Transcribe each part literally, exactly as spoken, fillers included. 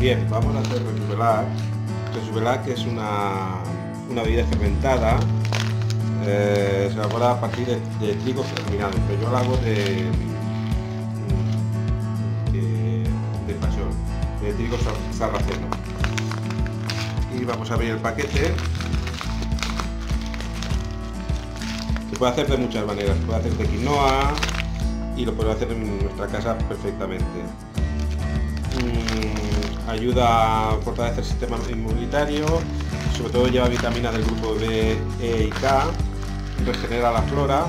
Bien, vamos a hacer rejuvelac. Rejuvelac es una, una bebida fermentada, eh, se elabora a partir de, de trigo germinado, pero yo la hago de, de, de pasión, de trigo sarraceno. Y vamos a abrir el paquete. Se puede hacer de muchas maneras, se puede hacer de quinoa y lo puedo hacer en nuestra casa perfectamente. Ayuda a fortalecer el sistema inmunitario, sobre todo lleva vitaminas del grupo B, E y K, regenera la flora,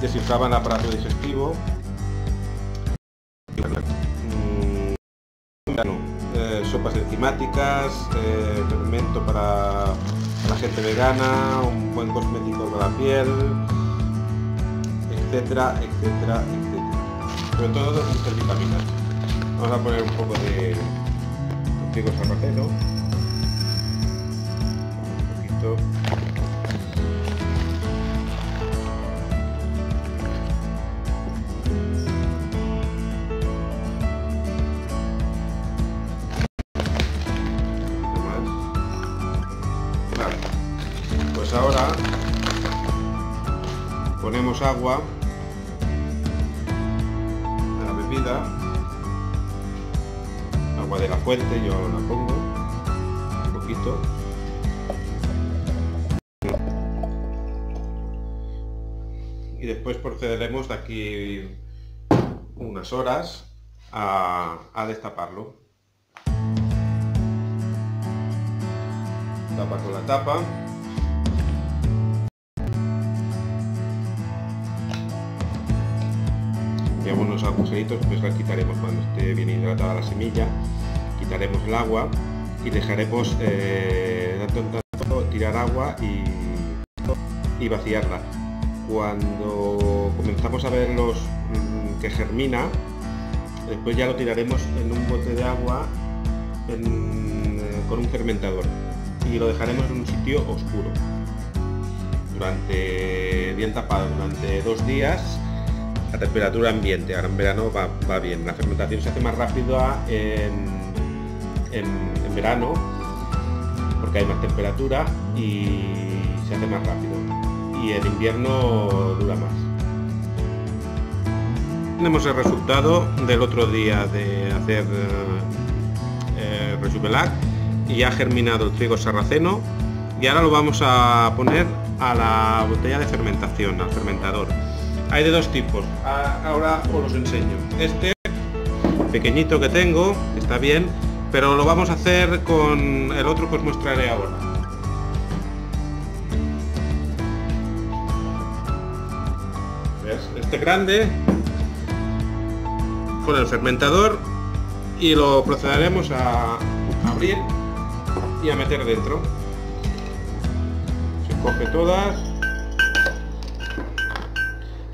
desinflama el aparato digestivo. Eh, sopas enzimáticas, eh, alimento para, para la gente vegana, un buen cosmético para la piel, etcétera, etcétera, etcétera. Sobre todo muchas vitaminas. Vamos a poner un poco de trigo sarraceno, un poquito, un poquito más. Vale, pues ahora ponemos agua a la bebida. Agua de la fuente, yo la pongo un poquito. Y después procederemos de aquí unas horas a, a destaparlo. Tapa con la tapa. Llevamos unos agujeritos, pues la quitaremos cuando esté bien hidratada la semilla, quitaremos el agua y dejaremos eh, tanto en tanto tirar agua y, y vaciarla. Cuando comenzamos a ver los mmm, que germina, después ya lo tiraremos en un bote de agua en, con un fermentador y lo dejaremos en un sitio oscuro durante, bien tapado durante dos días. La temperatura ambiente, ahora en verano va, va bien, la fermentación se hace más rápida en, en, en verano porque hay más temperatura y se hace más rápido, y en invierno dura más. Tenemos el resultado del otro día de hacer eh, rejuvelac, y ya ha germinado el trigo sarraceno, y ahora lo vamos a poner a la botella de fermentación, al fermentador. Hay de dos tipos, ahora os los enseño. Este pequeñito que tengo está bien, pero lo vamos a hacer con el otro que os mostraré ahora. ¿Ves? Este grande con el fermentador, y lo procederemos a abrir y a meter dentro. Se coge todas.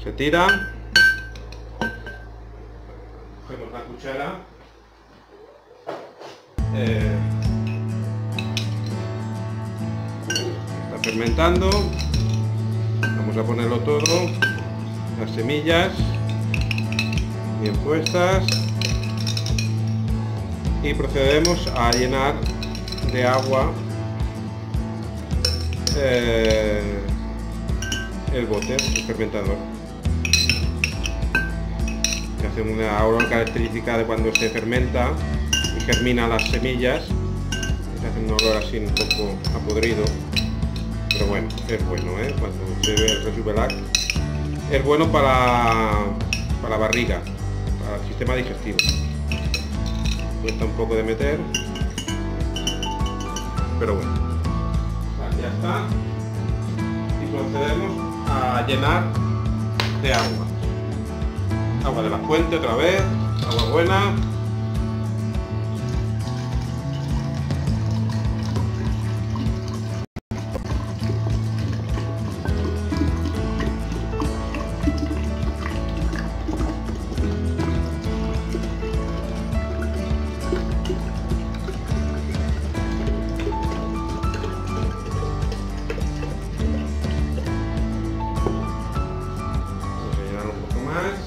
Se tira, cogemos la cuchara, eh, está fermentando, vamos a ponerlo todo, las semillas bien puestas, y procedemos a llenar de agua eh, el bote, el fermentador. Una olor característica de cuando se fermenta y germina las semillas, se hace un olor así un poco apodrido, pero bueno, es bueno, ¿eh? Cuando se ve el rejuvelac es bueno para, para la barriga, para el sistema digestivo. Cuesta un poco de meter, pero bueno, ya está, y procedemos a llenar de agua. Agua de la fuente otra vez, agua buena. Vamos a llenar un poco más.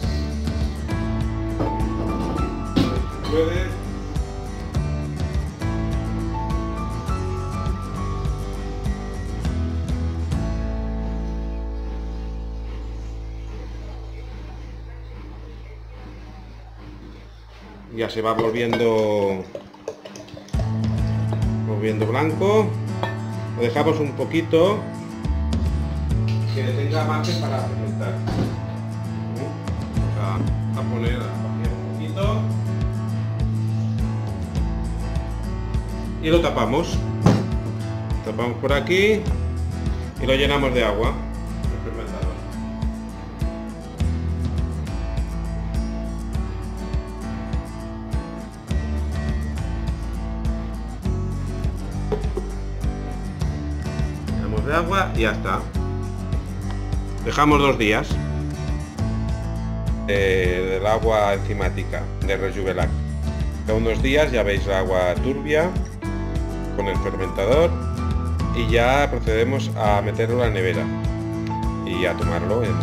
ya se va volviendo volviendo blanco. Lo dejamos un poquito que tenga margen para fermentar. Vamos a, a poner un poquito y lo tapamos tapamos por aquí y lo llenamos de agua. De agua y ya está. Dejamos dos días eh, del agua enzimática de rejuvelac. Cada unos días ya veis el agua turbia con el fermentador y ya procedemos a meterlo en la nevera y a tomarlo en,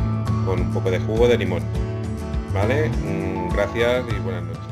con un poco de jugo de limón. Vale, gracias y buenas noches.